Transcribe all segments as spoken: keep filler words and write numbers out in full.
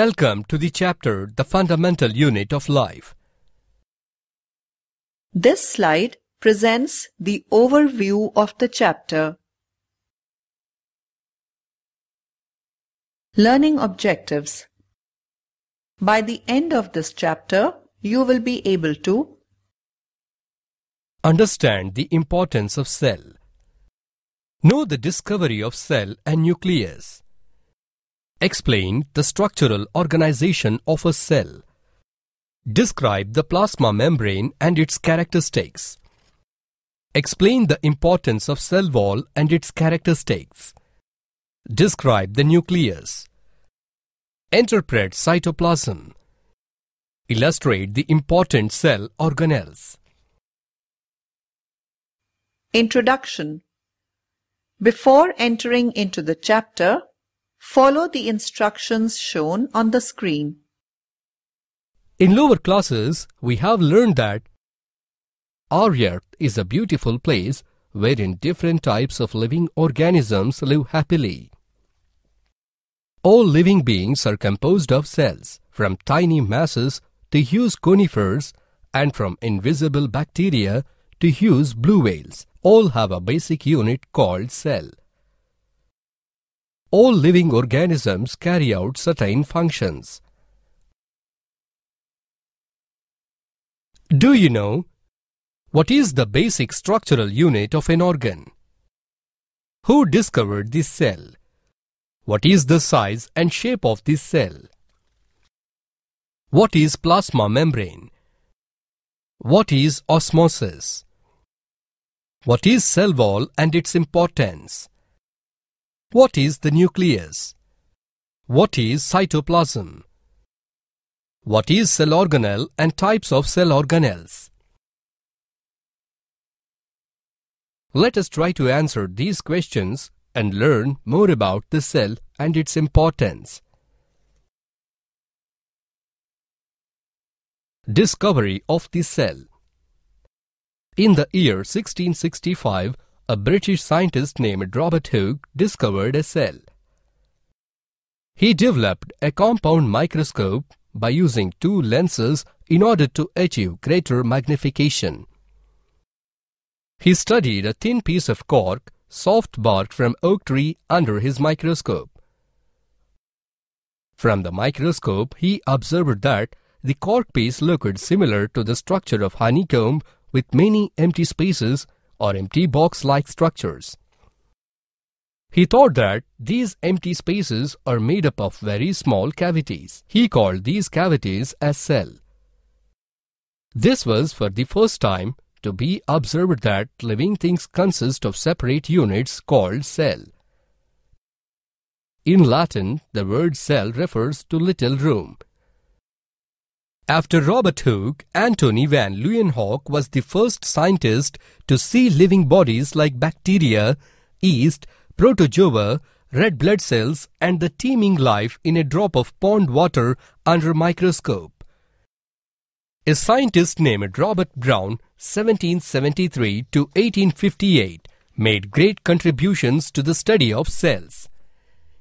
Welcome to the chapter, The Fundamental Unit of Life. This slide presents the overview of the chapter. Learning objectives. By the end of this chapter, you will be able to understand the importance of cell, know the discovery of cell and nucleus, explain the structural organization of a cell, describe the plasma membrane and its characteristics, explain the importance of cell wall and its characteristics, describe the nucleus, interpret cytoplasm, illustrate the important cell organelles. Introduction. Before entering into the chapter, follow the instructions shown on the screen. In lower classes, we have learned that our Earth is a beautiful place wherein different types of living organisms live happily. All living beings are composed of cells, from tiny masses to huge conifers, and from invisible bacteria to huge blue whales. All have a basic unit called cell. All living organisms carry out certain functions. Do you know what is the basic structural unit of an organ? Who discovered this cell? What is the size and shape of this cell? What is plasma membrane? What is osmosis? What is cell wall and its importance? What is the nucleus? What is cytoplasm? What is cell organelle and types of cell organelles? Let us try to answer these questions and learn more about the cell and its importance. Discovery of the cell. In the year sixteen sixty-five, a British scientist named Robert Hooke discovered a cell. He developed a compound microscope by using two lenses in order to achieve greater magnification. He studied a thin piece of cork, soft bark from oak tree under his microscope. From the microscope, he observed that the cork piece looked similar to the structure of honeycomb with many empty spaces or empty box-like structures. He thought that these empty spaces are made up of very small cavities. He called these cavities as cell. This was for the first time to be observed that living things consist of separate units called cell. In Latin, the word cell refers to little room. After Robert Hooke, Anthony Van Leeuwenhoek was the first scientist to see living bodies like bacteria, yeast, protozoa, red blood cells and the teeming life in a drop of pond water under microscope. A scientist named Robert Brown, seventeen seventy-three to eighteen fifty-eight, made great contributions to the study of cells.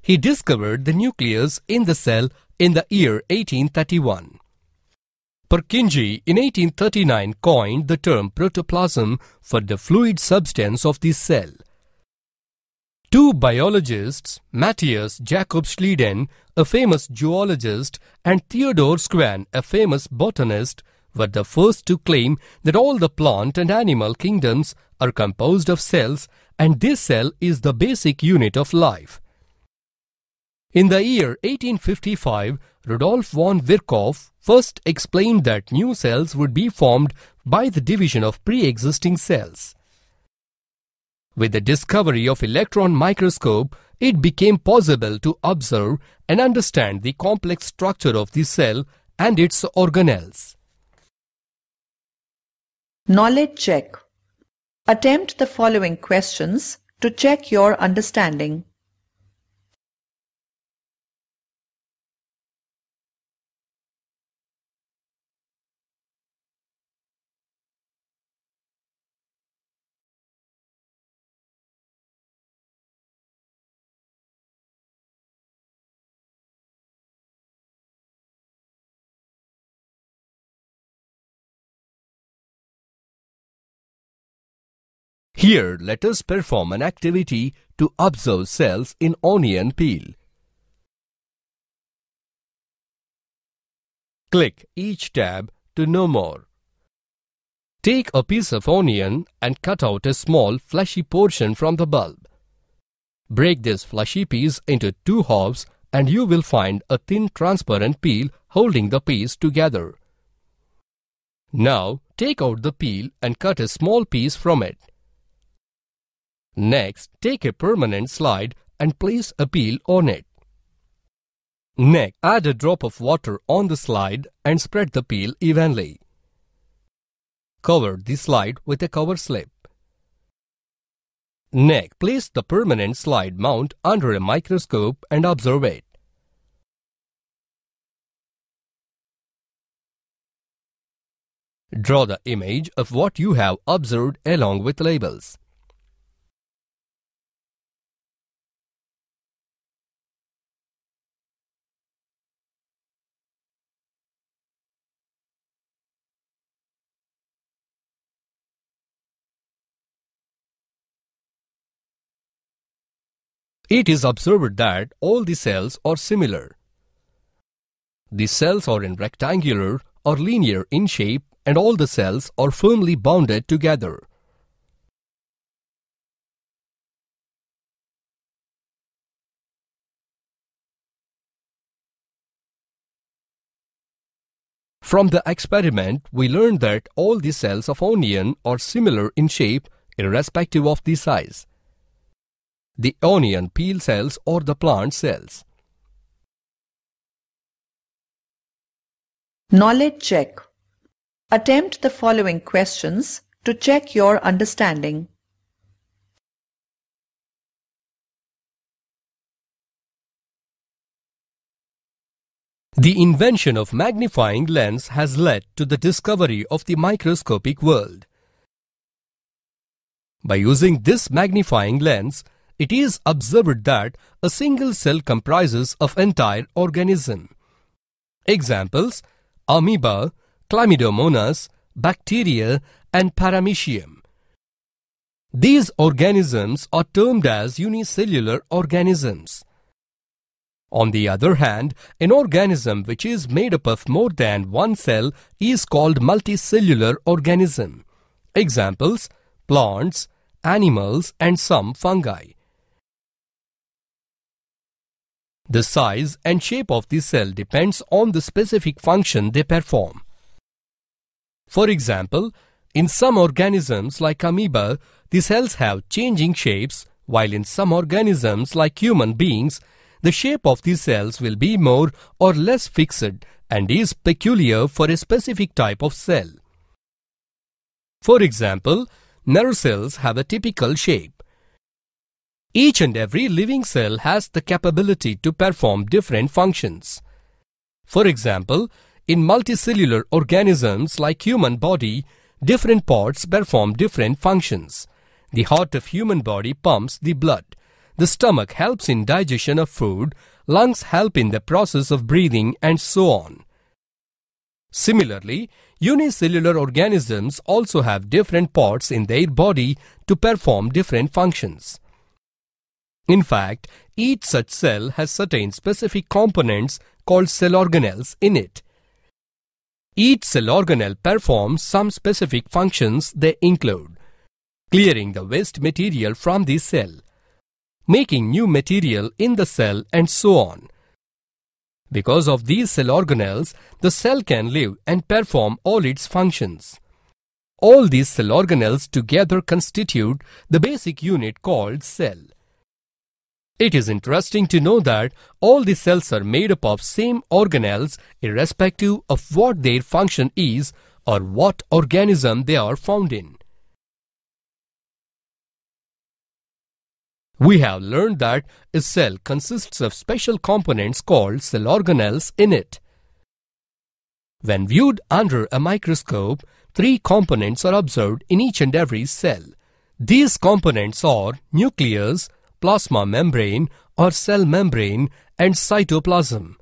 He discovered the nucleus in the cell in the year eighteen thirty-one. Purkinje in eighteen thirty-nine coined the term protoplasm for the fluid substance of the cell. Two biologists, Matthias Jakob Schleiden, a famous zoologist, and Theodor Schwann, a famous botanist, were the first to claim that all the plant and animal kingdoms are composed of cells and this cell is the basic unit of life. In the year eighteen fifty-five, Rudolf von Virchow first explained that new cells would be formed by the division of pre-existing cells. With the discovery of electron microscope, it became possible to observe and understand the complex structure of the cell and its organelles. Knowledge check. Attempt the following questions to check your understanding. Here, let us perform an activity to observe cells in onion peel. Click each tab to know more. Take a piece of onion and cut out a small fleshy portion from the bulb. Break this fleshy piece into two halves and you will find a thin transparent peel holding the piece together. Now, take out the peel and cut a small piece from it. Next, take a permanent slide and place a peel on it. Next, add a drop of water on the slide and spread the peel evenly. Cover the slide with a cover slip. Next, place the permanent slide mount under a microscope and observe it. Draw the image of what you have observed along with labels. It is observed that all the cells are similar. The cells are in rectangular or linear in shape and all the cells are firmly bounded together. From the experiment, we learned that all the cells of onion are similar in shape irrespective of the size. The onion peel cells or the plant cells. Knowledge check. Attempt the following questions to check your understanding. The invention of magnifying lens has led to the discovery of the microscopic world. By using this magnifying lens, it is observed that a single cell comprises of entire organism. Examples: amoeba, chlamydomonas, bacteria and paramecium. These organisms are termed as unicellular organisms. On the other hand, an organism which is made up of more than one cell is called multicellular organism. Examples: plants, animals and some fungi. The size and shape of the cell depends on the specific function they perform. For example, in some organisms like amoeba, the cells have changing shapes, while in some organisms like human beings, the shape of the cells will be more or less fixed and is peculiar for a specific type of cell. For example, nerve cells have a typical shape. Each and every living cell has the capability to perform different functions. For example, in multicellular organisms like human body, different parts perform different functions. The heart of human body pumps the blood. The stomach helps in digestion of food. Lungs help in the process of breathing and so on. Similarly, unicellular organisms also have different parts in their body to perform different functions. In fact, each such cell has certain specific components called cell organelles in it. Each cell organelle performs some specific functions. They include clearing the waste material from the cell, making new material in the cell and so on. Because of these cell organelles, the cell can live and perform all its functions. All these cell organelles together constitute the basic unit called cell. It is interesting to know that all the cells are made up of same organelles irrespective of what their function is or what organism they are found in. We have learned that a cell consists of special components called cell organelles in it. When viewed under a microscope, three components are observed in each and every cell. These components are nucleus, plasma membrane or cell membrane and cytoplasm.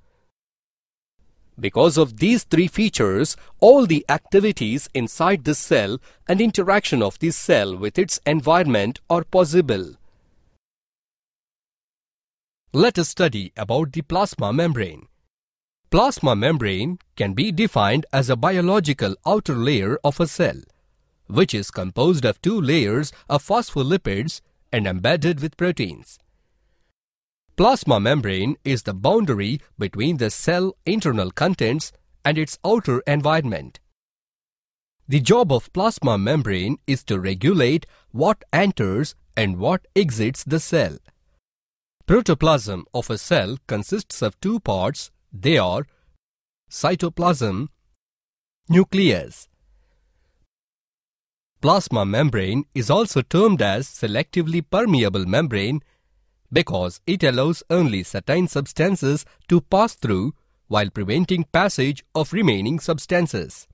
Because of these three features, all the activities inside the cell and interaction of the cell with its environment are possible. Let us study about the plasma membrane. Plasma membrane can be defined as a biological outer layer of a cell, which is composed of two layers of phospholipids and embedded with proteins. Plasma membrane is the boundary between the cell internal contents and its outer environment. The job of plasma membrane is to regulate what enters and what exits the cell. Protoplasm of a cell consists of two parts. They are cytoplasm, nucleus. Plasma membrane is also termed as selectively permeable membrane because it allows only certain substances to pass through while preventing passage of remaining substances.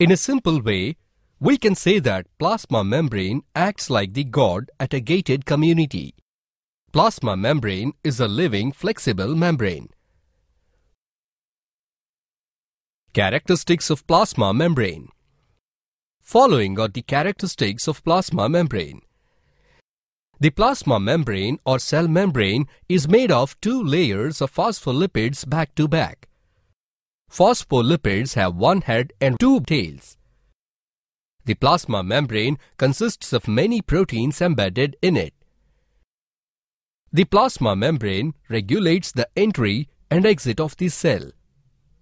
In a simple way, we can say that plasma membrane acts like the guard at a gated community. Plasma membrane is a living, flexible membrane. Characteristics of plasma membrane. Following are the characteristics of plasma membrane. The plasma membrane or cell membrane is made of two layers of phospholipids back to back. Phospholipids have one head and two tails. The plasma membrane consists of many proteins embedded in it. The plasma membrane regulates the entry and exit of the cell.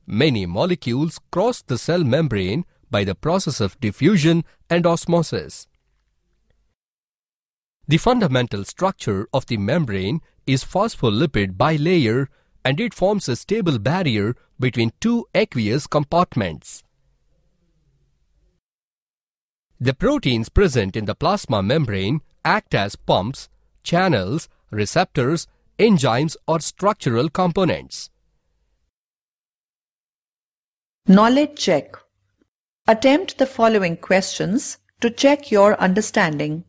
Many molecules cross the cell membrane by the process of diffusion and osmosis. The fundamental structure of the membrane is phospholipid bilayer, and it forms a stable barrier between two aqueous compartments. The proteins present in the plasma membrane act as pumps, channels, receptors, enzymes or structural components. Knowledge check. Attempt the following questions to check your understanding.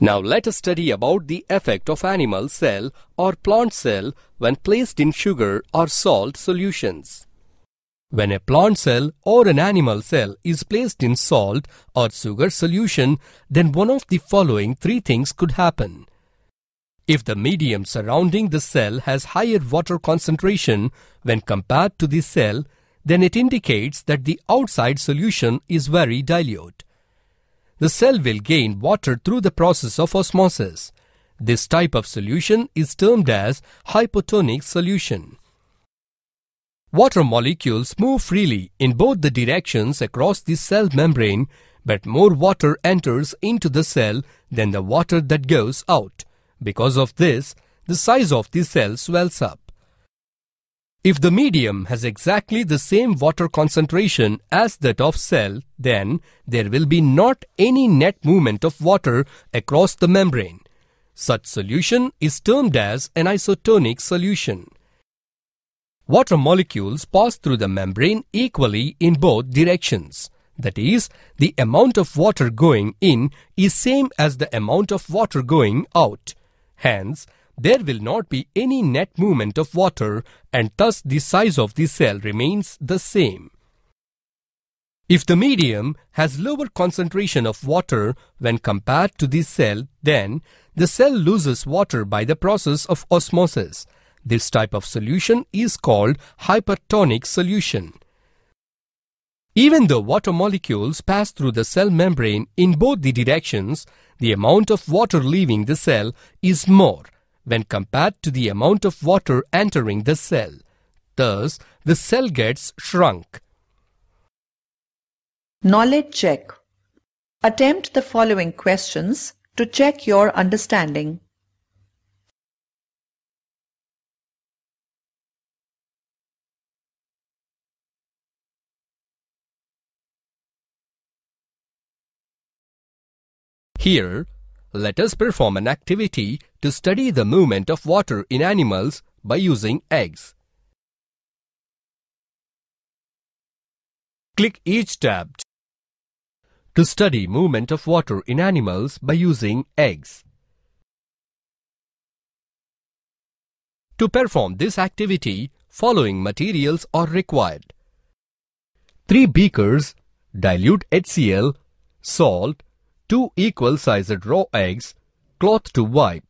Now let us study about the effect of animal cell or plant cell when placed in sugar or salt solutions. When a plant cell or an animal cell is placed in salt or sugar solution, then one of the following three things could happen. If the medium surrounding the cell has higher water concentration when compared to the cell, then it indicates that the outside solution is very dilute. The cell will gain water through the process of osmosis. This type of solution is termed as hypotonic solution. Water molecules move freely in both the directions across the cell membrane, but more water enters into the cell than the water that goes out. Because of this, the size of the cell swells up. If the medium has exactly the same water concentration as that of cell, then there will be not any net movement of water across the membrane. Such solution is termed as an isotonic solution. Water molecules pass through the membrane equally in both directions. That is, the amount of water going in is same as the amount of water going out. Hence, there will not be any net movement of water, and thus the size of the cell remains the same. If the medium has lower concentration of water when compared to the cell, then the cell loses water by the process of osmosis. This type of solution is called hypertonic solution. Even though water molecules pass through the cell membrane in both the directions, the amount of water leaving the cell is more when compared to the amount of water entering the cell. Thus, the cell gets shrunk. Knowledge check. Attempt the following questions to check your understanding. Here, Let us perform an activity to study the movement of water in animals by using eggs. Click each tab to study movement of water in animals by using eggs. To perform this activity, following materials are required. Three beakers, dilute H C L, salt, two equal-sized raw eggs, cloth to wipe,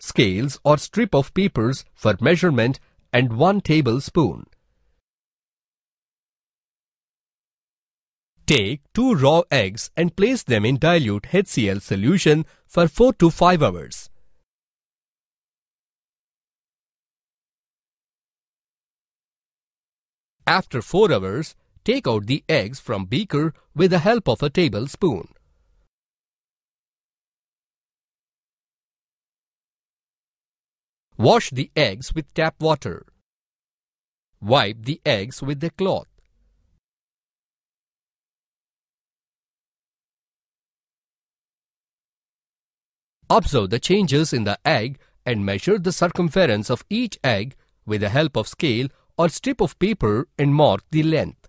scales or strip of papers for measurement and one tablespoon. Take two raw eggs and place them in dilute H C L solution for four to five hours. After four hours, take out the eggs from beaker with the help of a tablespoon. Wash the eggs with tap water. Wipe the eggs with the cloth. Observe the changes in the egg and measure the circumference of each egg with the help of scale or strip of paper and mark the length.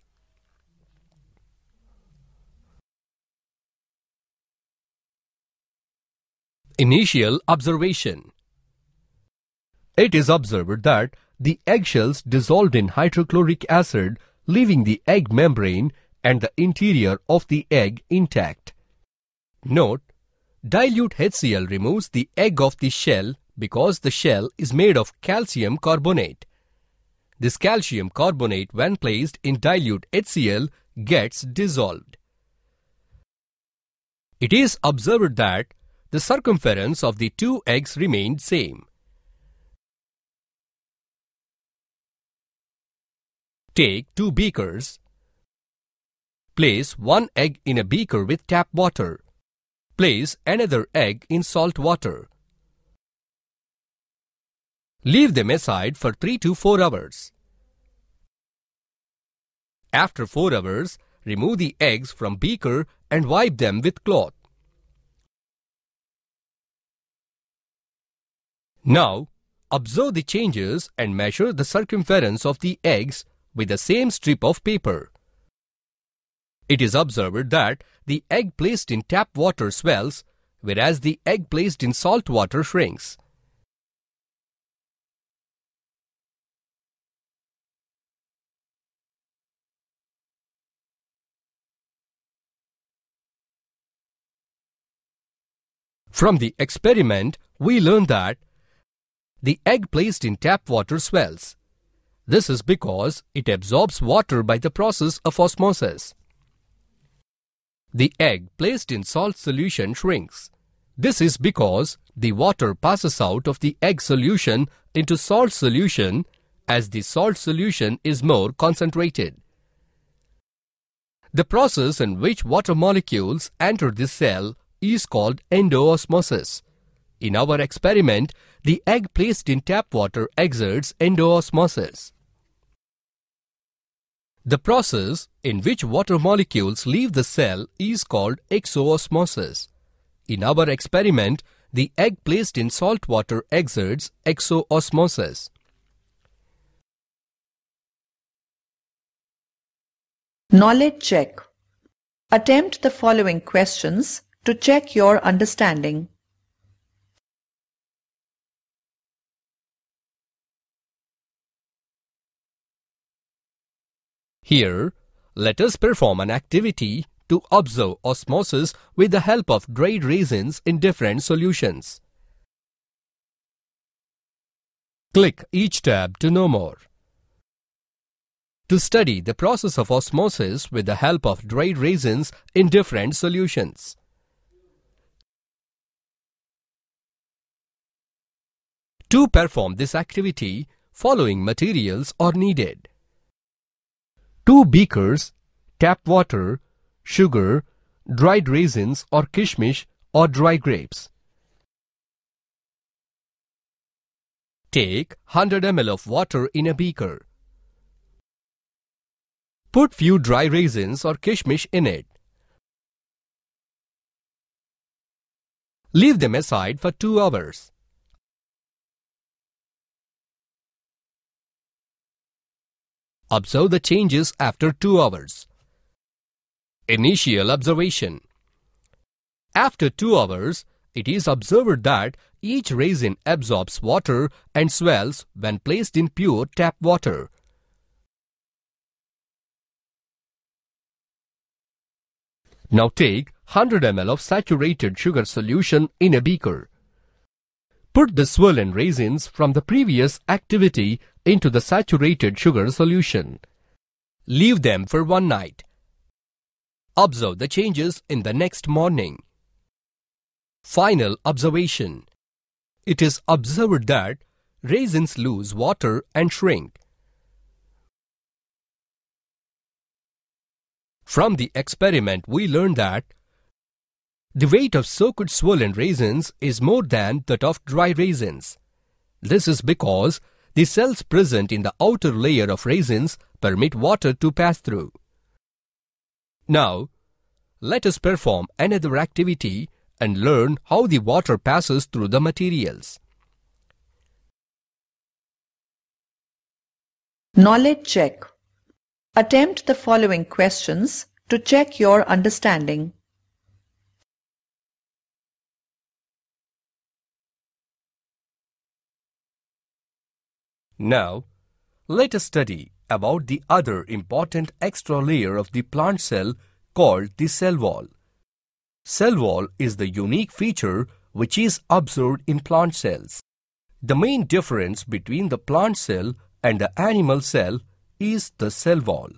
Initial observation. It is observed that the eggshells dissolved in hydrochloric acid, leaving the egg membrane and the interior of the egg intact. Note: dilute H C L removes the egg of the shell because the shell is made of calcium carbonate. This calcium carbonate, when placed in dilute H C L, gets dissolved. It is observed that the circumference of the two eggs remained same. Take two beakers. Place one egg in a beaker with tap water. Place another egg in salt water. Leave them aside for three to four hours. After four hours, remove the eggs from beaker and wipe them with cloth. Now, observe the changes and measure the circumference of the eggs with the same strip of paper. It is observed that the egg placed in tap water swells, whereas the egg placed in salt water shrinks. From the experiment, we learn that the egg placed in tap water swells. This is because it absorbs water by the process of osmosis. The egg placed in salt solution shrinks. This is because the water passes out of the egg solution into salt solution, as the salt solution is more concentrated. The process in which water molecules enter the cell is called endoosmosis. In our experiment, the egg placed in tap water exerts endoosmosis. The process in which water molecules leave the cell is called exoosmosis. In our experiment, the egg placed in salt water exerts exoosmosis. Knowledge check. Attempt the following questions to check your understanding. Here, let us perform an activity to observe osmosis with the help of dried raisins in different solutions. Click each tab to know more. To study the process of osmosis with the help of dried raisins in different solutions. To perform this activity, following materials are needed. Two beakers, tap water, sugar, dried raisins or kishmish or dry grapes. Take one hundred milliliters of water in a beaker. Put few dry raisins or kishmish in it. Leave them aside for two hours. Observe the changes after two hours. Initial observation. After two hours, it is observed that each raisin absorbs water and swells when placed in pure tap water. Now take one hundred milliliters of saturated sugar solution in a beaker. Put the swollen raisins from the previous activity into the saturated sugar solution. Leave them for one night. Observe the changes in the next morning. Final observation. It is observed that raisins lose water and shrink. From the experiment, we learned that the weight of soaked swollen raisins is more than that of dry raisins. This is because the cells present in the outer layer of raisins permit water to pass through. Now, let us perform another activity and learn how the water passes through the materials. Knowledge check. Attempt the following questions to check your understanding. Now, let us study about the other important extra layer of the plant cell called the cell wall. Cell wall is the unique feature which is observed in plant cells. The main difference between the plant cell and the animal cell is the cell wall.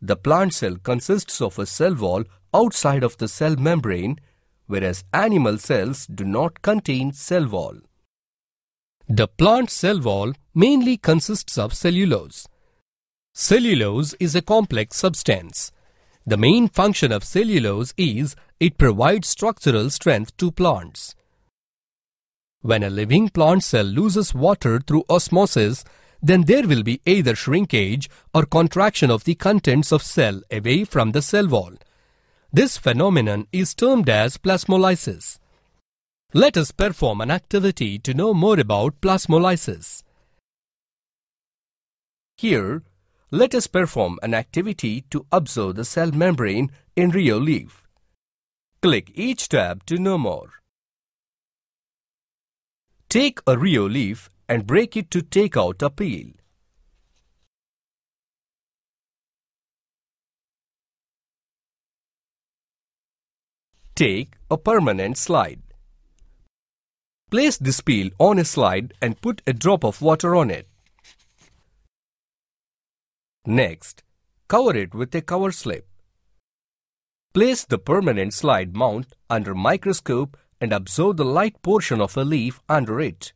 The plant cell consists of a cell wall outside of the cell membrane, whereas animal cells do not contain cell wall. The plant cell wall mainly consists of cellulose. Cellulose is a complex substance. The main function of cellulose is it provides structural strength to plants. When a living plant cell loses water through osmosis, then there will be either shrinkage or contraction of the contents of cell away from the cell wall. This phenomenon is termed as plasmolysis. Let us perform an activity to know more about plasmolysis. Here, let us perform an activity to observe the cell membrane in real leaf. Click each tab to know more. Take a real leaf and break it to take out a peel. Take a permanent slide. Place this peel on a slide and put a drop of water on it. Next, cover it with a cover slip. Place the permanent slide mount under microscope and observe the light portion of a leaf under it.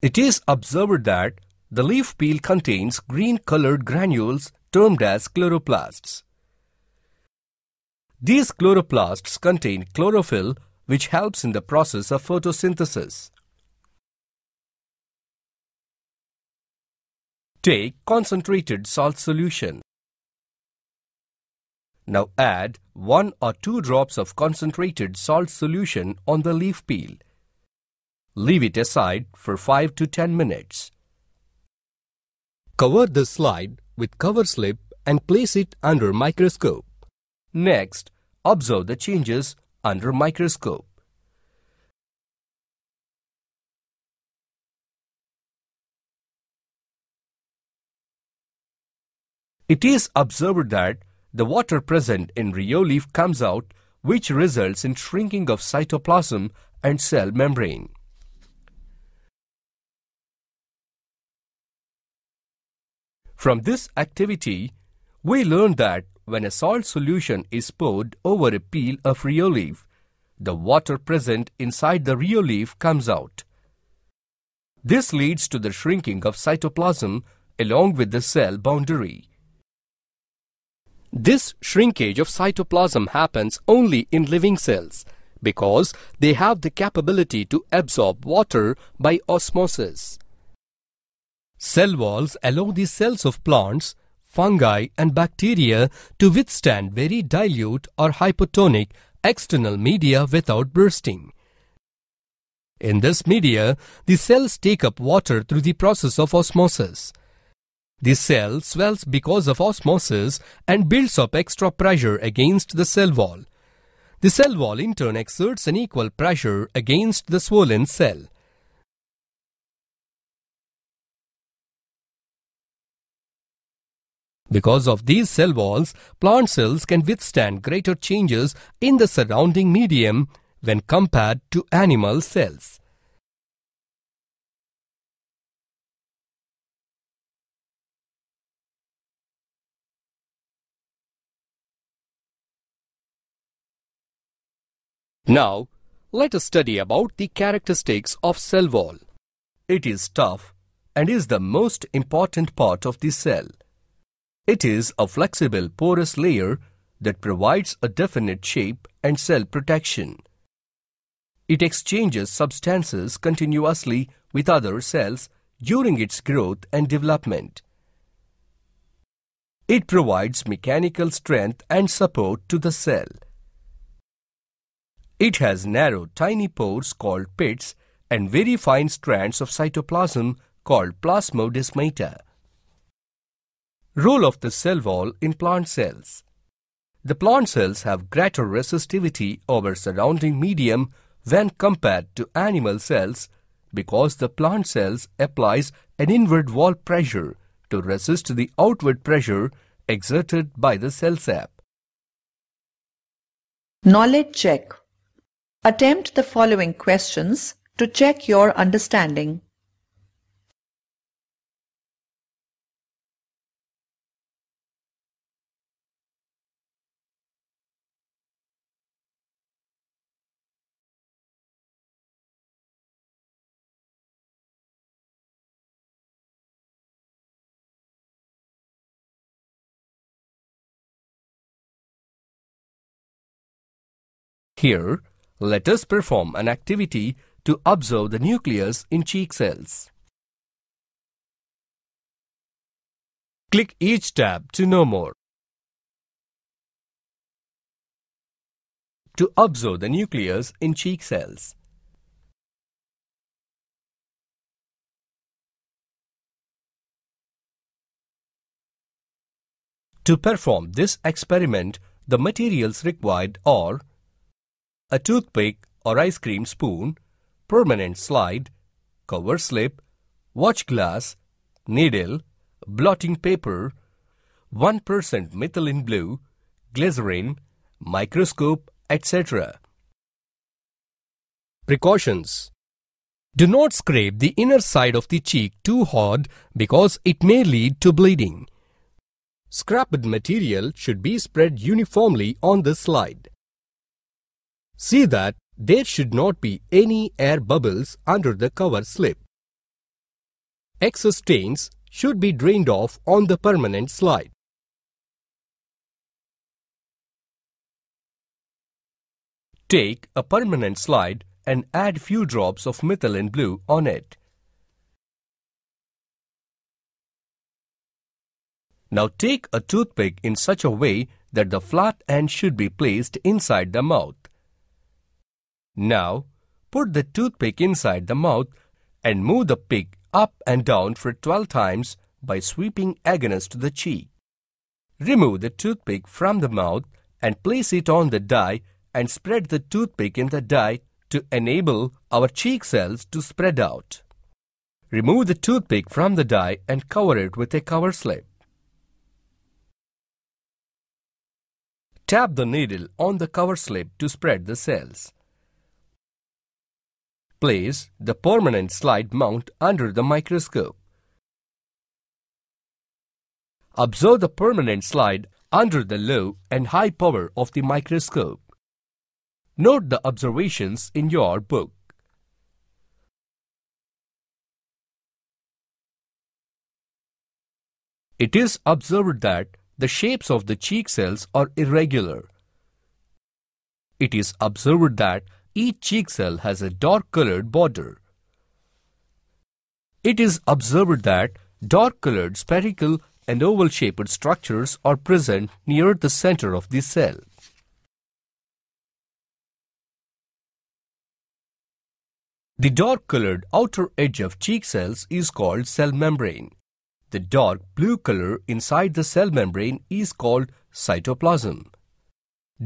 It is observed that the leaf peel contains green-colored granules termed as chloroplasts. These chloroplasts contain chlorophyll, which helps in the process of photosynthesis. Take concentrated salt solution. Now add one or two drops of concentrated salt solution on the leaf peel. Leave it aside for five to ten minutes. Cover the slide with cover slip and place it under microscope. Next, observe the changes under microscope. It is observed that the water present in rheo leaf comes out, which results in shrinking of cytoplasm and cell membrane. From this activity, we learned that when a salt solution is poured over a peel of rheo leaf, the water present inside the rheo leaf comes out. This leads to the shrinking of cytoplasm along with the cell boundary. This shrinkage of cytoplasm happens only in living cells because they have the capability to absorb water by osmosis. Cell walls allow the cells of plants fungi and bacteria to withstand very dilute or hypotonic external media without bursting. In this media, the cells take up water through the process of osmosis. The cell swells because of osmosis and builds up extra pressure against the cell wall. The cell wall in turn exerts an equal pressure against the swollen cell. Because of these cell walls, plant cells can withstand greater changes in the surrounding medium when compared to animal cells. Now, let us study about the characteristics of cell wall. It is tough and is the most important part of the cell. It is a flexible porous layer that provides a definite shape and cell protection. It exchanges substances continuously with other cells during its growth and development. It provides mechanical strength and support to the cell. It has narrow tiny pores called pits and very fine strands of cytoplasm called plasmodesmata. Role of the cell wall in plant cells. The plant cells have greater resistivity over surrounding medium when compared to animal cells because the plant cells applies an inward wall pressure to resist the outward pressure exerted by the cell sap. Knowledge check. Attempt the following questions to check your understanding. Here, let us perform an activity to observe the nucleus in cheek cells. Click each tab to know more. To observe the nucleus in cheek cells. To perform this experiment, the materials required are a toothpick or ice cream spoon, permanent slide, cover slip, watch glass, needle, blotting paper, one percent methylene blue, glycerin, microscope, et cetera. Precautions. Do not scrape the inner side of the cheek too hard because it may lead to bleeding. Scraped material should be spread uniformly on the slide. See that there should not be any air bubbles under the cover slip. Excess stains should be drained off on the permanent slide. Take a permanent slide and add few drops of methylene blue on it. Now take a toothpick in such a way that the flat end should be placed inside the mouth. Now, put the toothpick inside the mouth and move the pick up and down for twelve times by sweeping against the cheek. Remove the toothpick from the mouth and place it on the dye and spread the toothpick in the dye to enable our cheek cells to spread out. Remove the toothpick from the dye and cover it with a cover slip. Tap the needle on the cover slip to spread the cells. Place the permanent slide mount under the microscope. Observe the permanent slide under the low and high power of the microscope. Note the observations in your book. It is observed that the shapes of the cheek cells are irregular. It is observed that each cheek cell has a dark-colored border. It is observed that dark-colored spherical and oval-shaped structures are present near the center of the cell. The dark-colored outer edge of cheek cells is called cell membrane. The dark blue color inside the cell membrane is called cytoplasm.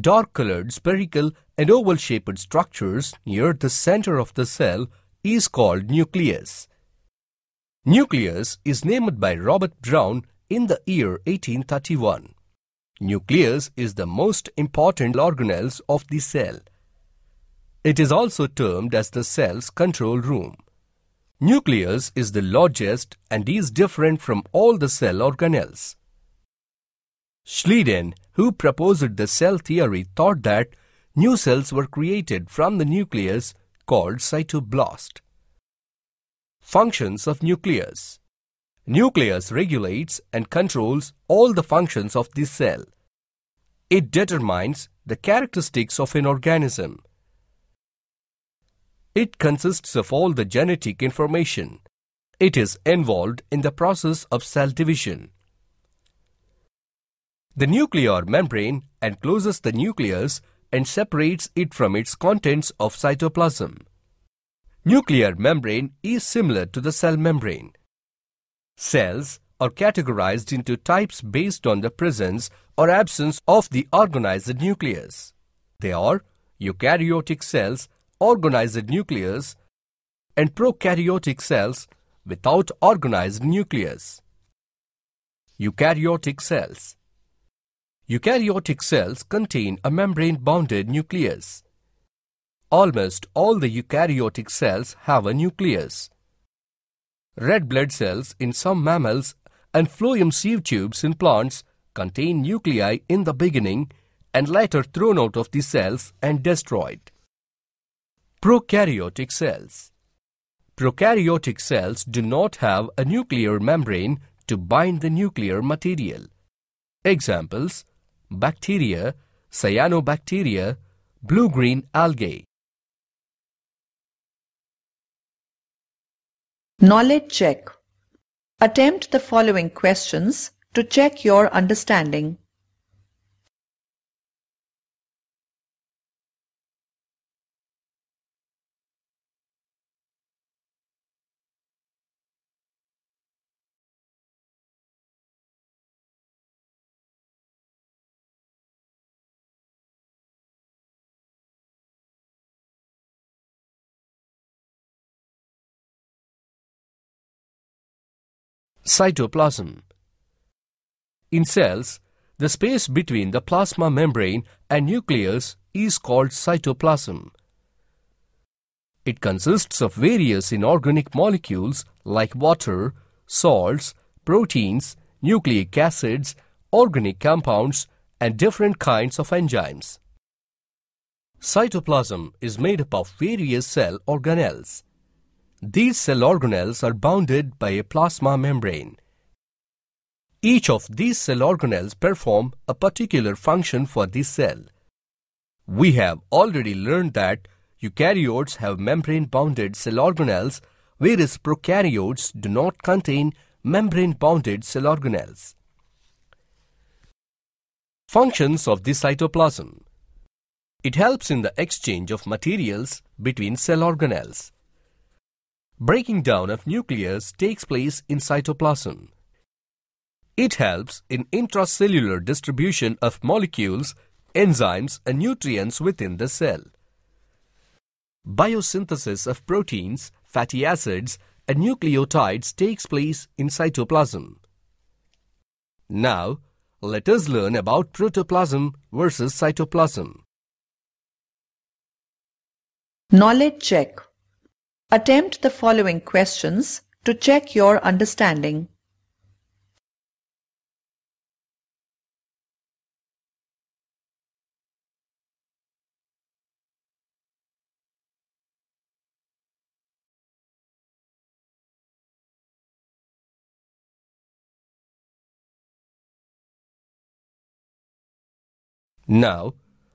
Dark-colored spherical and oval-shaped structures near the center of the cell is called nucleus. Nucleus is named by Robert Brown in the year eighteen thirty-one. Nucleus is the most important organelle of the cell. It is also termed as the cell's control room. Nucleus is the largest and is different from all the cell organelles. Schleiden, who proposed the cell theory, thought that new cells were created from the nucleus called cytoblast. Functions of nucleus. Nucleus regulates and controls all the functions of the cell. It determines the characteristics of an organism. It consists of all the genetic information. It is involved in the process of cell division. The nuclear membrane encloses the nucleus and separates it from its contents of cytoplasm. Nuclear membrane is similar to the cell membrane. Cells are categorized into types based on the presence or absence of the organized nucleus. They are eukaryotic cells, organized nucleus, and prokaryotic cells without organized nucleus. Eukaryotic cells. Eukaryotic cells contain a membrane-bounded nucleus. Almost all the eukaryotic cells have a nucleus. Red blood cells in some mammals and phloem sieve tubes in plants contain nuclei in the beginning and later thrown out of the cells and destroyed. Prokaryotic cells. Prokaryotic cells do not have a nuclear membrane to bind the nuclear material. Examples: bacteria, cyanobacteria, blue-green algae. Knowledge check. Attempt the following questions to check your understanding. Cytoplasm. In cells, the space between the plasma membrane and nucleus is called cytoplasm. It consists of various inorganic molecules like water, salts, proteins, nucleic acids, organic compounds, and different kinds of enzymes. Cytoplasm is made up of various cell organelles. These cell organelles are bounded by a plasma membrane. Each of these cell organelles perform a particular function for the cell. We have already learned that eukaryotes have membrane-bounded cell organelles, whereas prokaryotes do not contain membrane-bounded cell organelles. Functions of the cytoplasm. It helps in the exchange of materials between cell organelles. Breaking down of nucleus takes place in cytoplasm. It helps in intracellular distribution of molecules, enzymes and nutrients within the cell. Biosynthesis of proteins, fatty acids and nucleotides takes place in cytoplasm. Now, let us learn about protoplasm versus cytoplasm. Knowledge check. Attempt the following questions to check your understanding. Now,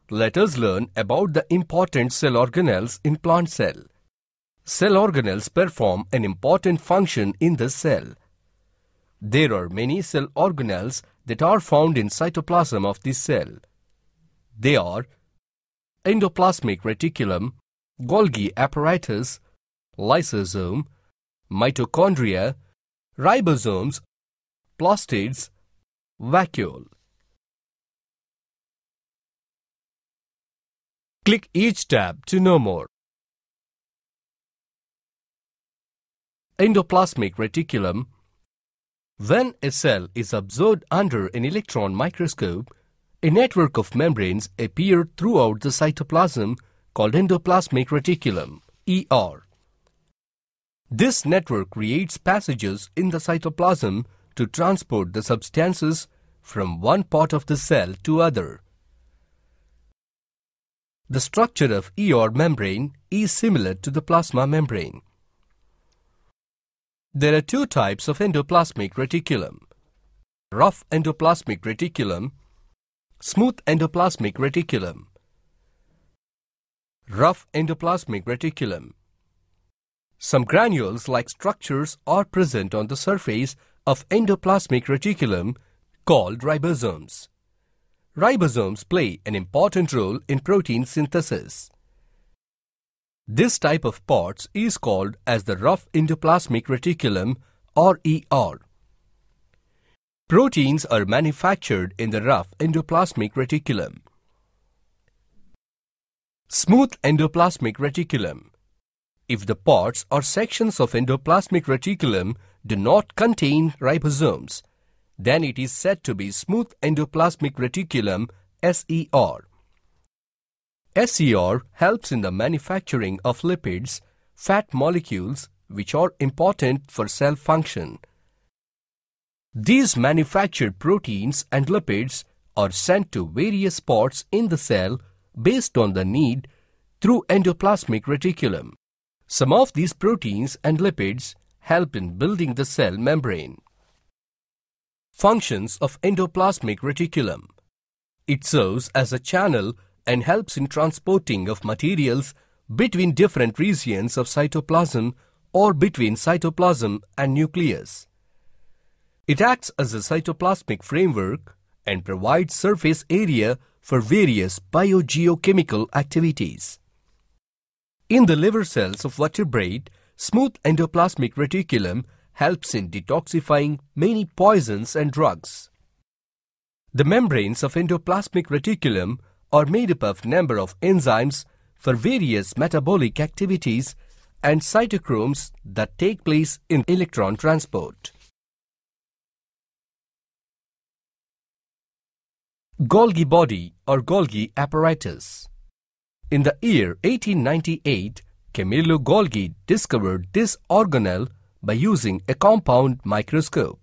let us learn about the important cell organelles in plant cell. Cell organelles perform an important function in the cell. There are many cell organelles that are found in cytoplasm of the cell. They are endoplasmic reticulum, Golgi apparatus, lysosome, mitochondria, ribosomes, plastids, vacuole. Click each tab to know more. Endoplasmic reticulum. When a cell is observed under an electron microscope, a network of membranes appear throughout the cytoplasm called endoplasmic reticulum, E R. This network creates passages in the cytoplasm to transport the substances from one part of the cell to other. The structure of E R membrane is similar to the plasma membrane. There are two types of endoplasmic reticulum: rough endoplasmic reticulum, smooth endoplasmic reticulum. Rough endoplasmic reticulum. Some granules like structures are present on the surface of endoplasmic reticulum called ribosomes. Ribosomes play an important role in protein synthesis. This type of parts is called as the rough endoplasmic reticulum or E R. Proteins are manufactured in the rough endoplasmic reticulum. Smooth endoplasmic reticulum. If the parts or sections of endoplasmic reticulum do not contain ribosomes, then it is said to be smooth endoplasmic reticulum S E R. S E R helps in the manufacturing of lipids, fat molecules, which are important for cell function. These manufactured proteins and lipids are sent to various parts in the cell based on the need through endoplasmic reticulum. Some of these proteins and lipids help in building the cell membrane. Functions of endoplasmic reticulum. It serves as a channel and helps in transporting of materials between different regions of cytoplasm or between cytoplasm and nucleus. It acts as a cytoplasmic framework and provides surface area for various biogeochemical activities. In the liver cells of vertebrate, smooth endoplasmic reticulum helps in detoxifying many poisons and drugs. The membranes of endoplasmic reticulum are made up of number of enzymes for various metabolic activities and cytochromes that take place in electron transport. Golgi body or Golgi apparatus. In the year eighteen ninety-eight, Camillo Golgi discovered this organelle by using a compound microscope.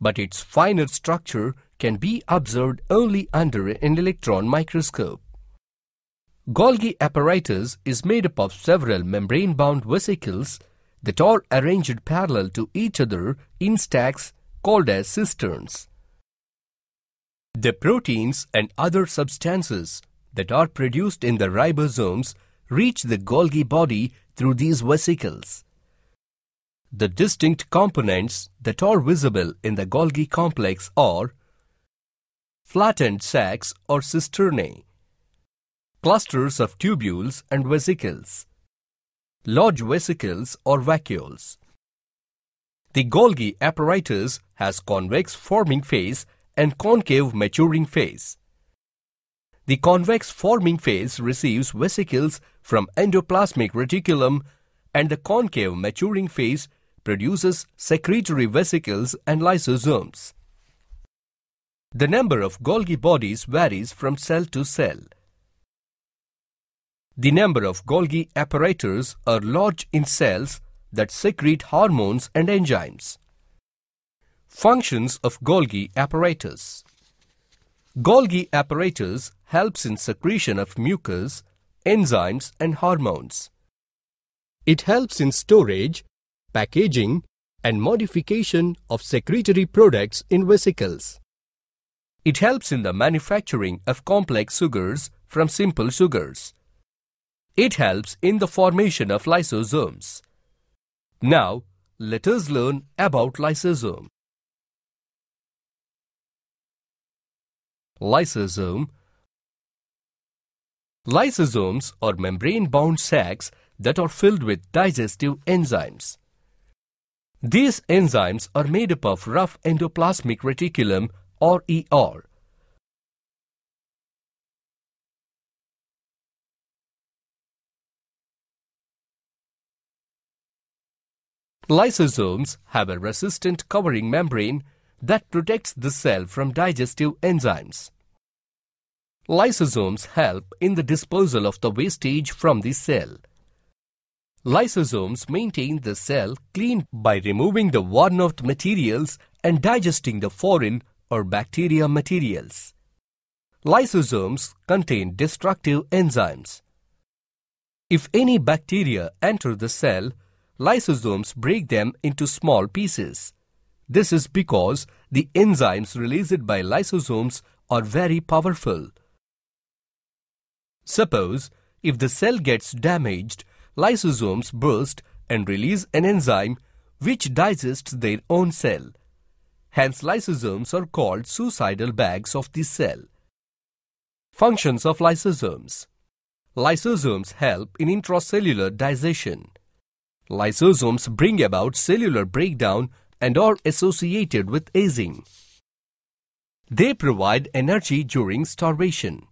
But its finer structure can be observed only under an electron microscope. Golgi apparatus is made up of several membrane-bound vesicles that are arranged parallel to each other in stacks called as cisterns. The proteins and other substances that are produced in the ribosomes reach the Golgi body through these vesicles. The distinct components that are visible in the Golgi complex are flattened sacs or cisternae, clusters of tubules and vesicles, large vesicles or vacuoles. The Golgi apparatus has convex forming phase and concave maturing phase. The convex forming phase receives vesicles from endoplasmic reticulum, and the concave maturing phase produces secretory vesicles and lysosomes. The number of Golgi bodies varies from cell to cell. The number of Golgi apparatus are large in cells that secrete hormones and enzymes. Functions of Golgi apparatus. Golgi apparatus helps in secretion of mucus, enzymes and hormones. It helps in storage, packaging and modification of secretory products in vesicles. It helps in the manufacturing of complex sugars from simple sugars. It helps in the formation of lysosomes. Now, let us learn about lysosome. lysosome. Lysosomes are membrane-bound sacs that are filled with digestive enzymes. These enzymes are made up of rough endoplasmic reticulum or E R. Lysosomes have a resistant covering membrane that protects the cell from digestive enzymes. Lysosomes help in the disposal of the wastage from the cell. Lysosomes maintain the cell clean by removing the worn-out materials and digesting the foreign or bacteria materials. Lysosomes contain destructive enzymes. If any bacteria enter the cell, lysosomes break them into small pieces. This is because the enzymes released by lysosomes are very powerful. Suppose if the cell gets damaged, lysosomes burst and release an enzyme which digests their own cell. Hence, lysosomes are called suicidal bags of the cell. Functions of lysosomes. Lysosomes help in intracellular digestion. Lysosomes bring about cellular breakdown and are associated with aging. They provide energy during starvation.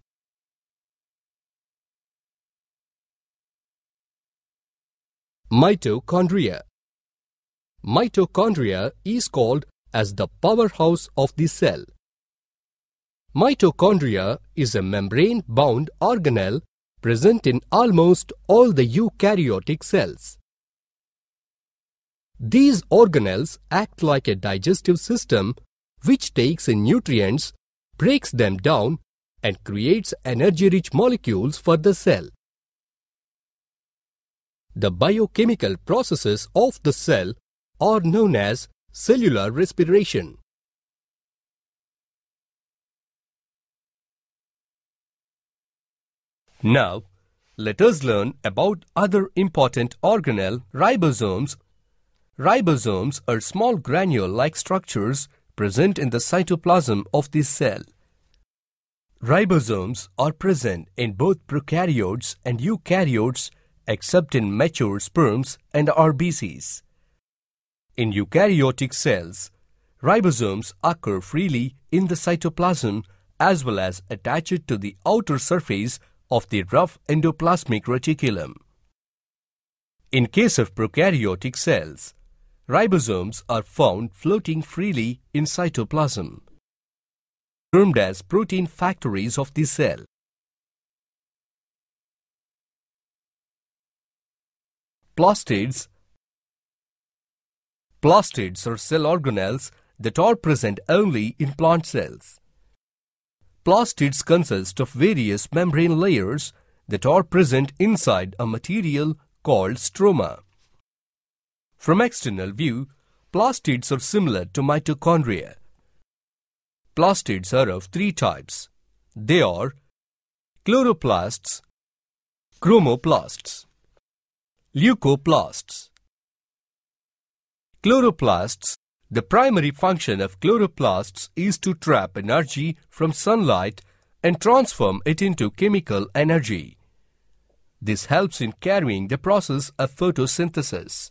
Mitochondria. Mitochondria is called as the powerhouse of the cell. Mitochondria is a membrane-bound organelle present in almost all the eukaryotic cells. These organelles act like a digestive system which takes in nutrients, breaks them down, and creates energy-rich molecules for the cell. The biochemical processes of the cell are known as cellular respiration. Now, let us learn about other important organelle, ribosomes. Ribosomes are small granule-like structures present in the cytoplasm of the cell. Ribosomes are present in both prokaryotes and eukaryotes, except in mature sperms and R B Cs. In eukaryotic cells, ribosomes occur freely in the cytoplasm as well as attached to the outer surface of the rough endoplasmic reticulum. In case of prokaryotic cells, ribosomes are found floating freely in cytoplasm, termed as protein factories of the cell. Plastids. Plastids are cell organelles that are present only in plant cells. Plastids consist of various membrane layers that are present inside a material called stroma. From external view, plastids are similar to mitochondria. Plastids are of three types. They are chloroplasts, chromoplasts, leucoplasts. Chloroplasts. The primary function of chloroplasts is to trap energy from sunlight and transform it into chemical energy. This helps in carrying the process of photosynthesis.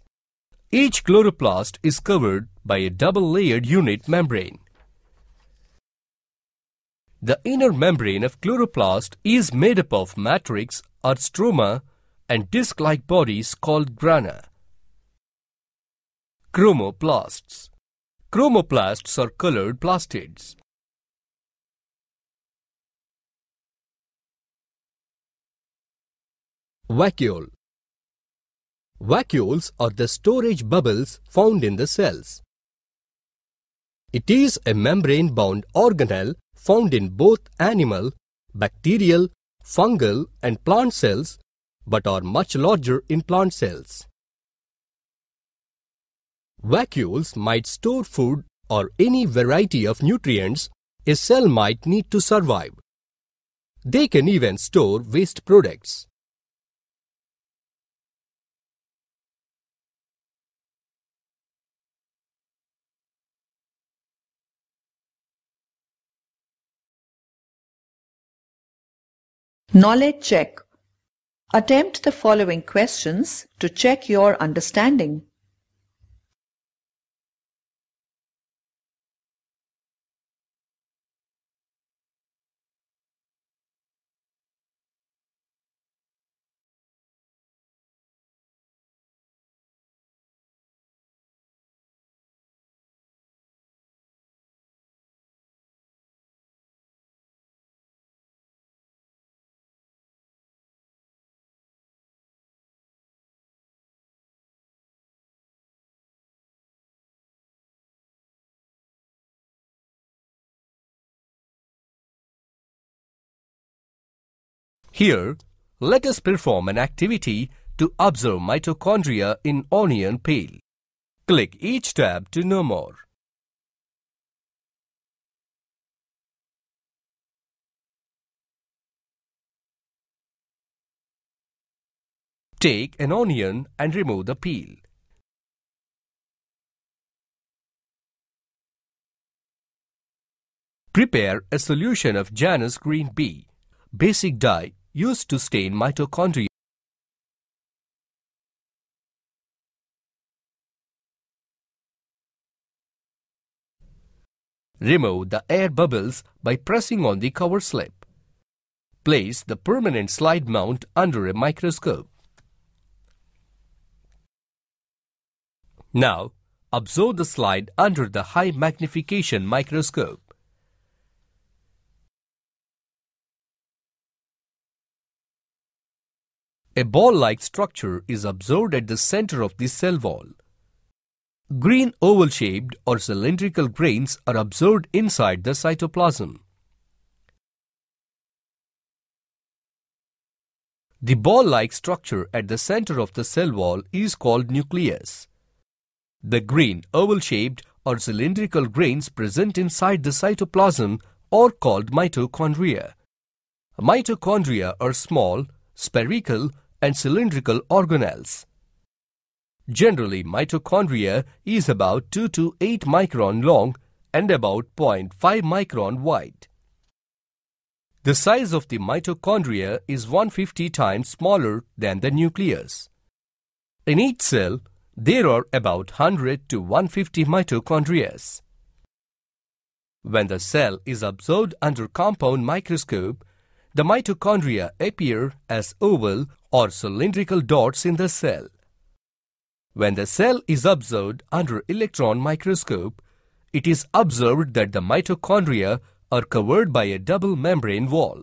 Each chloroplast is covered by a double-layered unit membrane. The inner membrane of chloroplast is made up of matrix or stroma and disc-like bodies called grana. Chromoplasts. Chromoplasts are colored plastids. Vacuole. Vacuoles are the storage bubbles found in the cells. It is a membrane-bound organelle found in both animal, bacterial, fungal and plant cells, but are much larger in plant cells. Vacuoles might store food or any variety of nutrients a cell might need to survive. They can even store waste products. Knowledge check. Attempt the following questions to check your understanding. Here, let us perform an activity to observe mitochondria in onion peel. Click each tab to know more. Take an onion and remove the peel. Prepare a solution of Janus Green B, basic dye used to stain mitochondria. Remove the air bubbles by pressing on the cover slip. Place the permanent slide mount under a microscope. Now, observe the slide under the high magnification microscope. A ball-like structure is observed at the center of the cell wall. Green oval-shaped or cylindrical grains are observed inside the cytoplasm. The ball-like structure at the center of the cell wall is called nucleus. The green oval-shaped or cylindrical grains present inside the cytoplasm are called mitochondria. Mitochondria are small, spherical, and cylindrical organelles. Generally, mitochondria is about two to eight micron long and about zero point five micron wide. The size of the mitochondria is one hundred fifty times smaller than the nucleus. In each cell, there are about one hundred to one hundred fifty mitochondria. When the cell is observed under compound microscope, the mitochondria appear as oval or cylindrical dots in the cell. When the cell is observed under electron microscope, it is observed that the mitochondria are covered by a double membrane wall.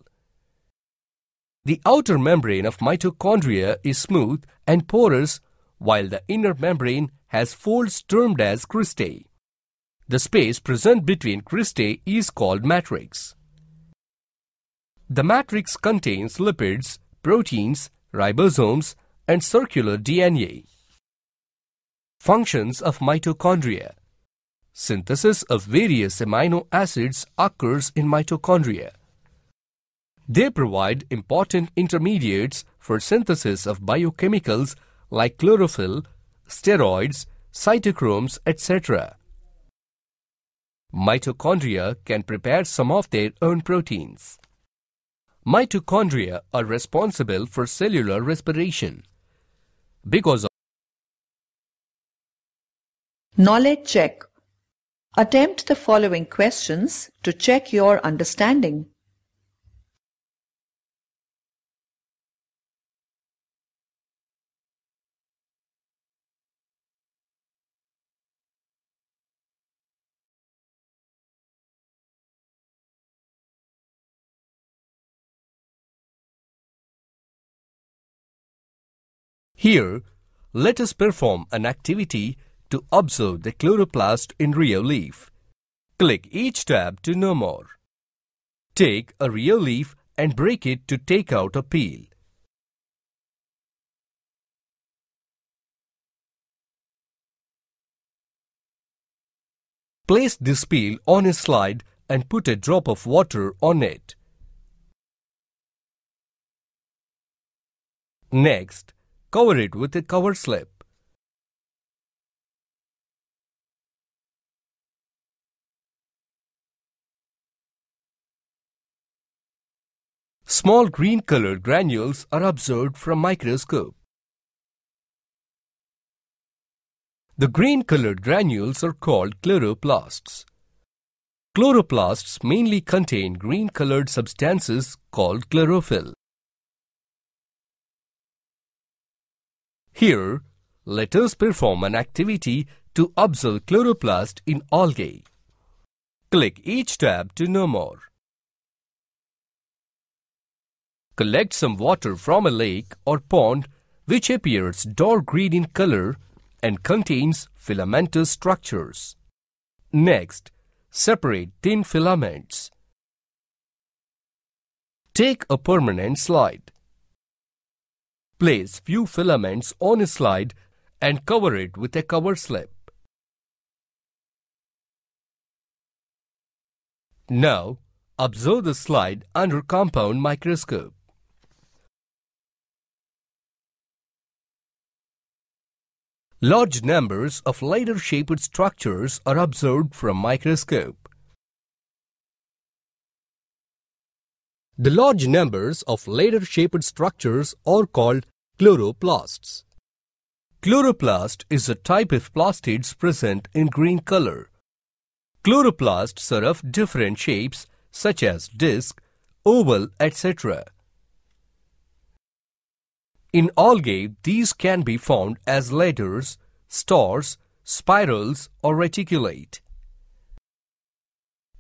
The outer membrane of mitochondria is smooth and porous, while the inner membrane has folds termed as cristae. The space present between cristae is called matrix. The matrix contains lipids, proteins, ribosomes, and circular D N A. Functions of mitochondria. Synthesis of various amino acids occurs in mitochondria. They provide important intermediates for synthesis of biochemicals like chlorophyll, steroids, cytochromes, et cetera. Mitochondria can prepare some of their own proteins. Mitochondria are responsible for cellular respiration. Because of knowledge check. Attempt the following questions to check your understanding. Here, let us perform an activity to observe the chloroplast in rhea leaf. Click each tab to know more. Take a rhea leaf and break it to take out a peel. Place this peel on a slide and put a drop of water on it. Next, cover it with a cover slip. Small green-colored granules are observed from microscope. The green-colored granules are called chloroplasts. Chloroplasts mainly contain green-colored substances called chlorophyll. Here, let us perform an activity to observe chloroplast in algae. Click each tab to know more. Collect some water from a lake or pond which appears dark green in color and contains filamentous structures. Next, separate thin filaments. Take a permanent slide. Place few filaments on a slide and cover it with a cover slip. Now, observe the slide under compound microscope. Large numbers of lighter-shaped structures are observed from microscope. The large numbers of lighter-shaped structures are called chloroplasts. Chloroplast is a type of plastids present in green color. Chloroplasts are of different shapes such as disc, oval, et cetera. In algae, these can be found as letters, stars, spirals or reticulate.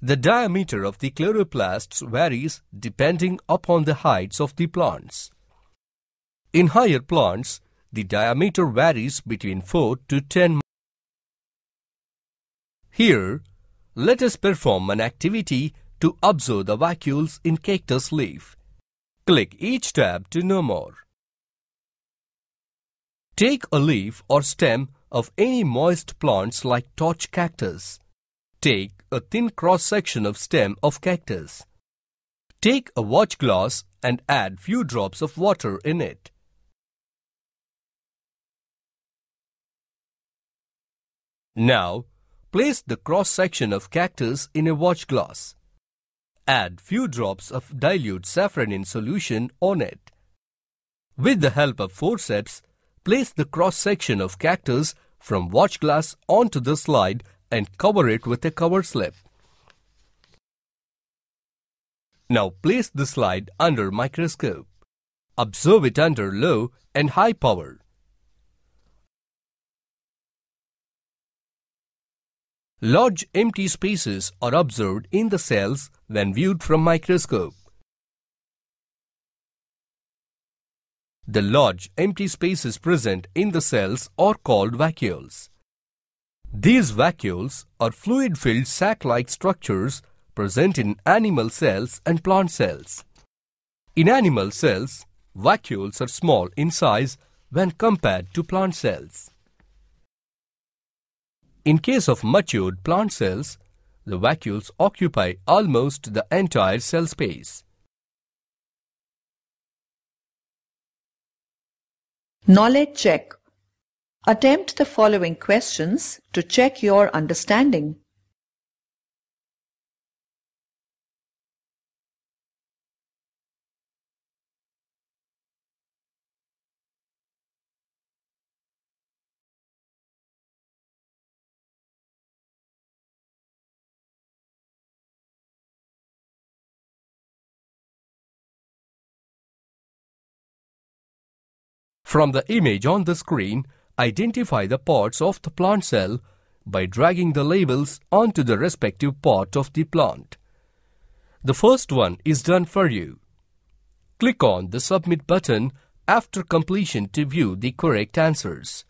The diameter of the chloroplasts varies depending upon the heights of the plants. In higher plants, the diameter varies between four to ten. Here, let us perform an activity to observe the vacuoles in cactus leaf. Click each tab to know more. Take a leaf or stem of any moist plants like torch cactus. Take a thin cross-section of stem of cactus. Take a watch glass and add few drops of water in it. Now, place the cross-section of cactus in a watch glass. Add few drops of dilute saffron in solution on it. With the help of forceps, place the cross-section of cactus from watch glass onto the slide and cover it with a cover slip. Now place the slide under microscope. Observe it under low and high power. Large empty spaces are observed in the cells when viewed from microscope. The large empty spaces present in the cells are called vacuoles. These vacuoles are fluid-filled sac-like structures present in animal cells and plant cells. In animal cells, vacuoles are small in size when compared to plant cells. In case of matured plant cells, the vacuoles occupy almost the entire cell space. Knowledge check. Attempt the following questions to check your understanding. From the image on the screen, identify the parts of the plant cell by dragging the labels onto the respective part of the plant. The first one is done for you. Click on the Submit button after completion to view the correct answers.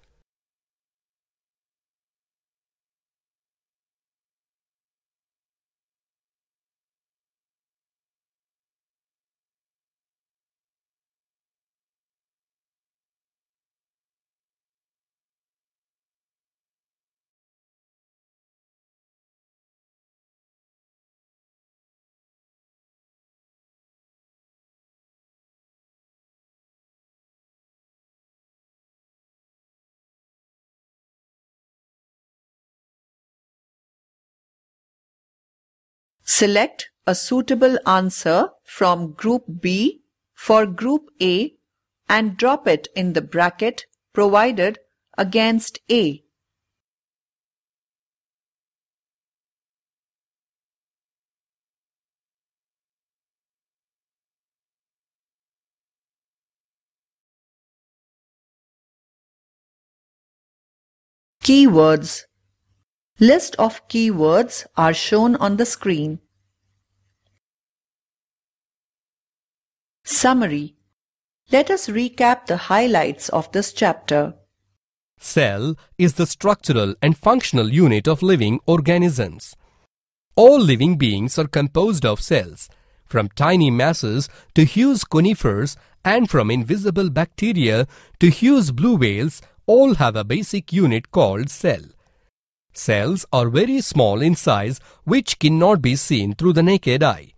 Select a suitable answer from Group B for group A and drop it in the bracket provided against A. Keywords. List of keywords are shown on the screen. Summary. Let us recap the highlights of this chapter. Cell is the structural and functional unit of living organisms. All living beings are composed of cells, from tiny masses to huge conifers and from invisible bacteria to huge blue whales. All have a basic unit called cell. Cells are very small in size, which cannot be seen through the naked eye.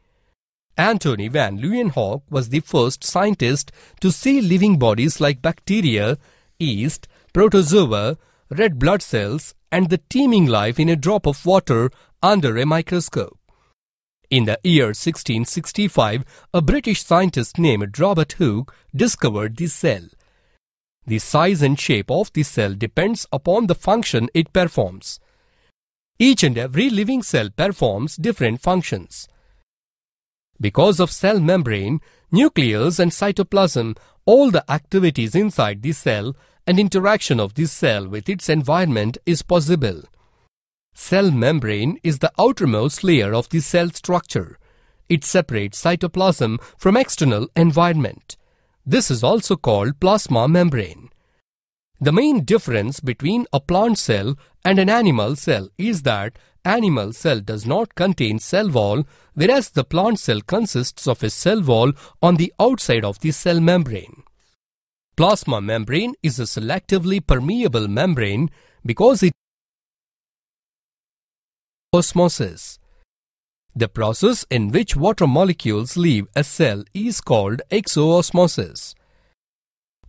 Anthony Van Leeuwenhoek was the first scientist to see living bodies like bacteria, yeast, protozoa, red blood cells, and the teeming life in a drop of water under a microscope. In the year sixteen sixty-five, a British scientist named Robert Hooke discovered the cell. The size and shape of the cell depends upon the function it performs. Each and every living cell performs different functions. Because of cell membrane, nucleus and cytoplasm, all the activities inside the cell and interaction of the cell with its environment is possible. Cell membrane is the outermost layer of the cell structure. It separates cytoplasm from external environment. This is also called plasma membrane. The main difference between a plant cell and an animal cell is that animal cell does not contain cell wall, whereas the plant cell consists of a cell wall on the outside of the cell membrane. Plasma membrane is a selectively permeable membrane because it osmosis. The process in which water molecules leave a cell is called exoosmosis.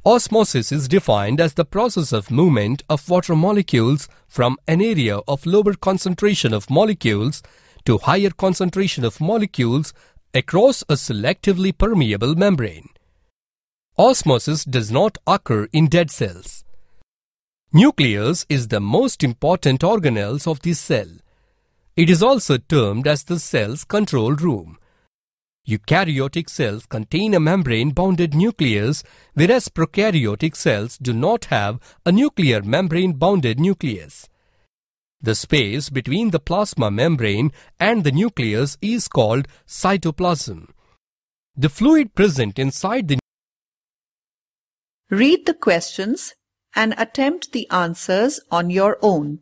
Osmosis is defined as the process of movement of water molecules from an area of lower concentration of molecules to higher concentration of molecules across a selectively permeable membrane. Osmosis does not occur in dead cells. Nucleus is the most important organelle of the cell. It is also termed as the cell's control room. Eukaryotic cells contain a membrane-bounded nucleus, whereas prokaryotic cells do not have a nuclear membrane-bounded nucleus. The space between the plasma membrane and the nucleus is called cytoplasm. The fluid present inside the Read the questions and attempt the answers on your own.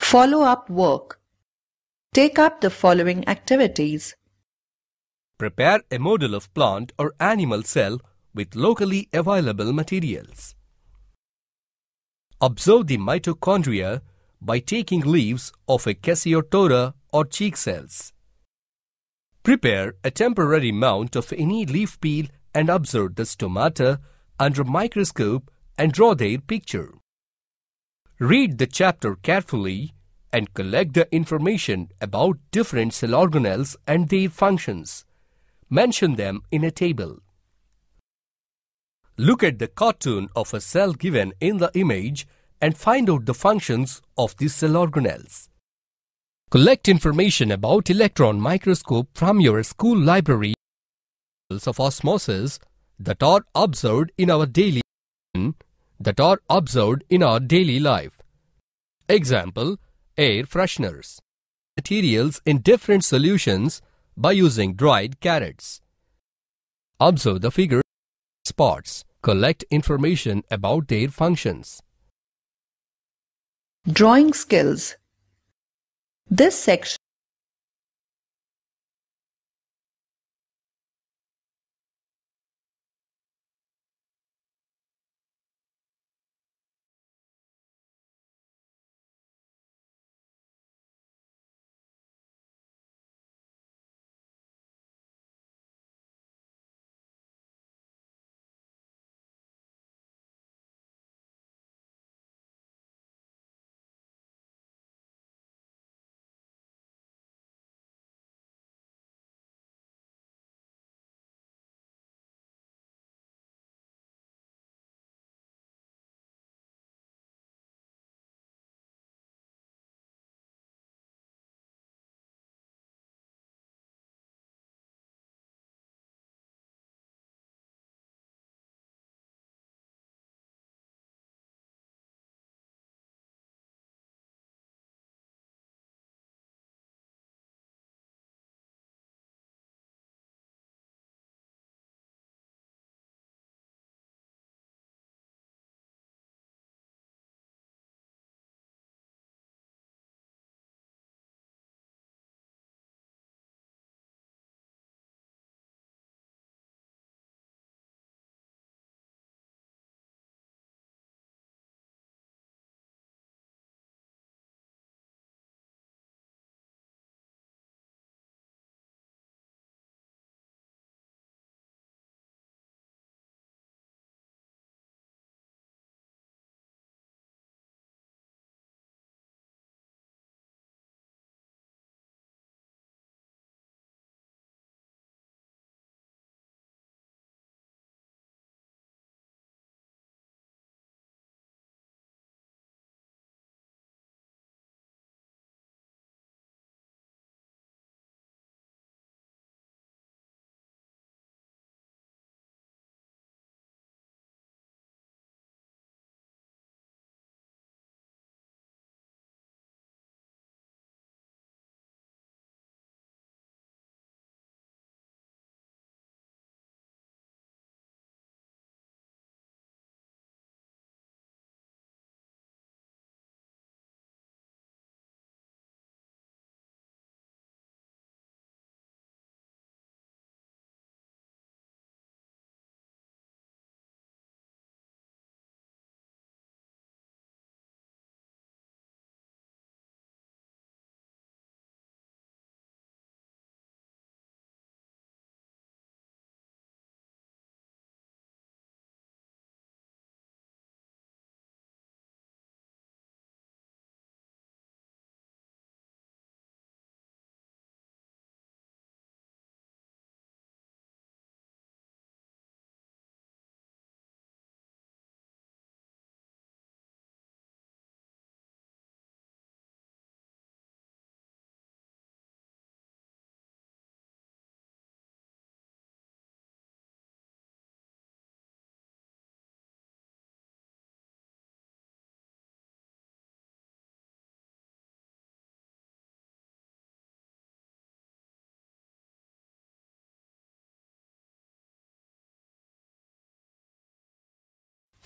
Follow-up work. Take up the following activities. Prepare a model of plant or animal cell with locally available materials. Observe the mitochondria by taking leaves of a Cassiopteura or cheek cells. Prepare a temporary mount of any leaf peel and observe the stomata under microscope and draw their picture. Read the chapter carefully and collect the information about different cell organelles and their functions. Mention them in a table. Look at the cartoon of a cell given in the image and find out the functions of these cell organelles. Collect information about electron microscope from your school library of osmosis that are observed in our daily that are observed in our daily life. Example, air fresheners. Materials in different solutions by using dried carrots. Observe the figure spots. Collect information about their functions. Drawing skills. This section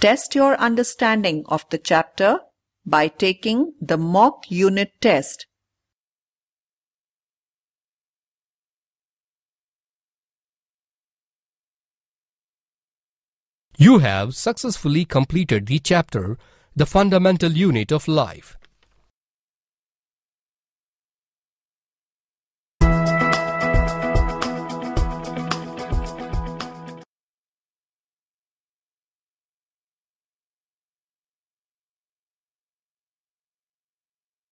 Test your understanding of the chapter by taking the mock unit test. You have successfully completed the chapter, The Fundamental Unit of Life.